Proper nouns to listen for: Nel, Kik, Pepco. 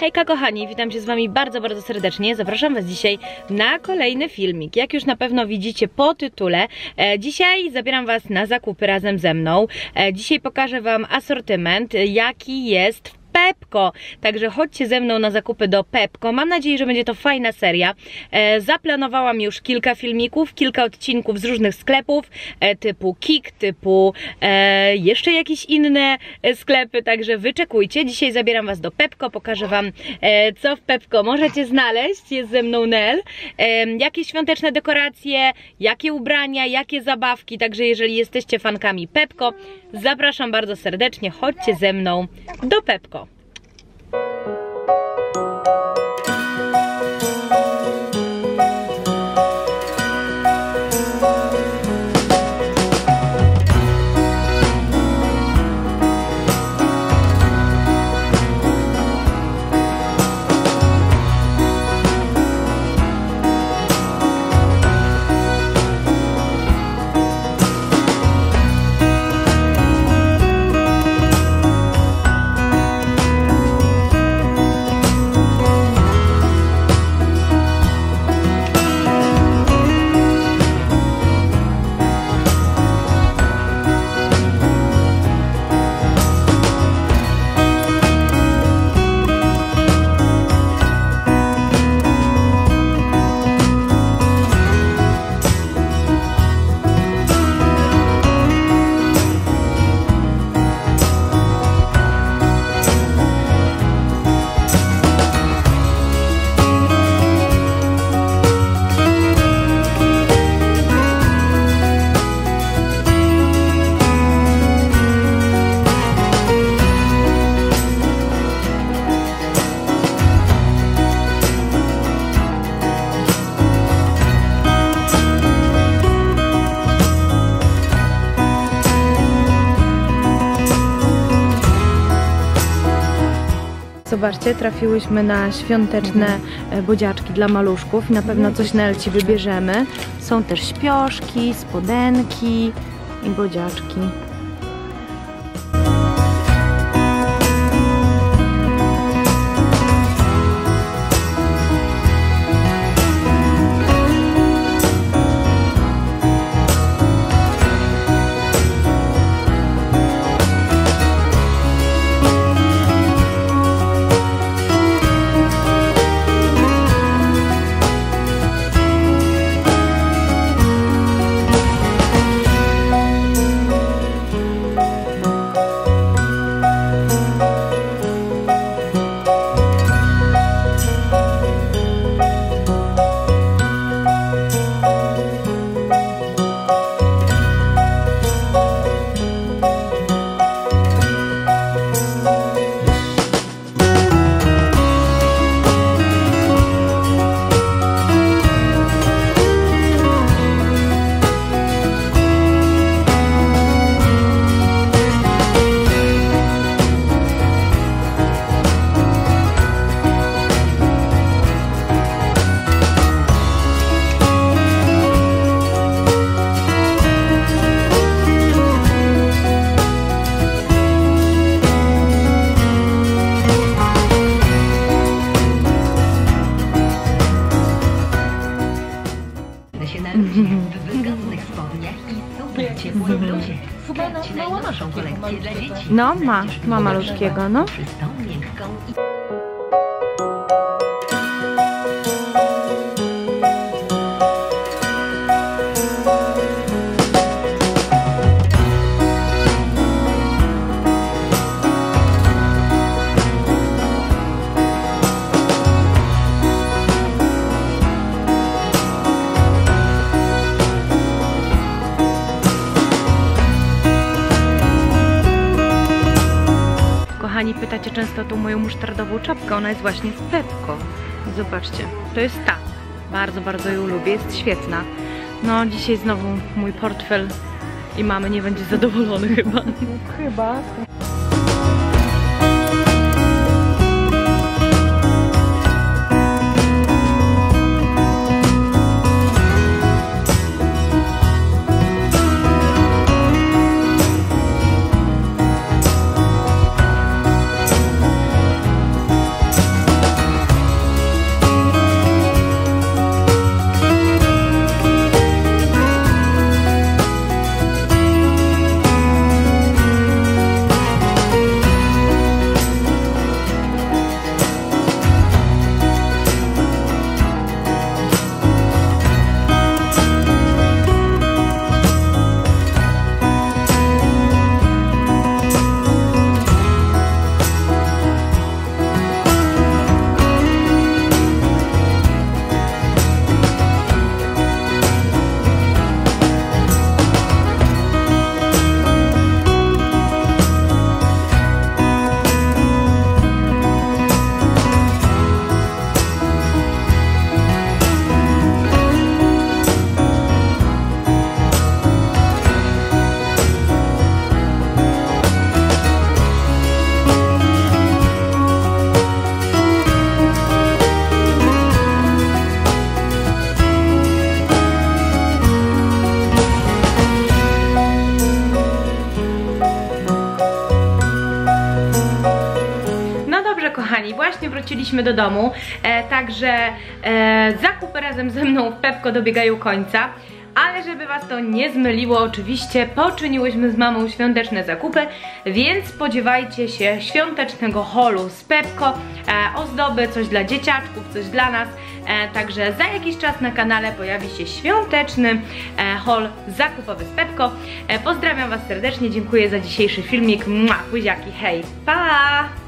Hejka kochani, witam się z wami bardzo, bardzo serdecznie. Zapraszam was dzisiaj na kolejny filmik. Jak już na pewno widzicie po tytule, dzisiaj zabieram was na zakupy razem ze mną. Dzisiaj pokażę wam asortyment, jaki jest w Pepco. Także chodźcie ze mną na zakupy do Pepco. Mam nadzieję, że będzie to fajna seria. Zaplanowałam już kilka filmików, kilka odcinków z różnych sklepów typu Kik, typu jeszcze jakieś inne sklepy, także wyczekujcie. Dzisiaj zabieram was do Pepco, pokażę wam co w Pepco możecie znaleźć. Jest ze mną Nel. Jakie świąteczne dekoracje, jakie ubrania, jakie zabawki. Także jeżeli jesteście fankami Pepco, zapraszam bardzo serdecznie. Chodźcie ze mną do Pepco. Zobaczcie, trafiłyśmy na świąteczne bodziaczki dla maluszków i na pewno coś Nel ci wybierzemy. Są też śpioszki, spodenki i bodziaczki. No, ma malutkiego, no. Pytacie często o tą moją musztardową czapkę, ona jest właśnie z Pepco. Zobaczcie, to jest ta. Bardzo, bardzo ją lubię, jest świetna. No, dzisiaj znowu mój portfel i mamy nie będzie zadowolony chyba. Chyba. właśnie wróciliśmy do domu, także zakupy razem ze mną w Pepco dobiegają końca. Ale żeby was to nie zmyliło, oczywiście poczyniłyśmy z mamą świąteczne zakupy, więc spodziewajcie się świątecznego haulu z Pepco, ozdoby, coś dla dzieciaczków, coś dla nas. Także za jakiś czas na kanale pojawi się świąteczny haul zakupowy z Pepco. Pozdrawiam was serdecznie, dziękuję za dzisiejszy filmik. Mua, buziaki, hej, pa!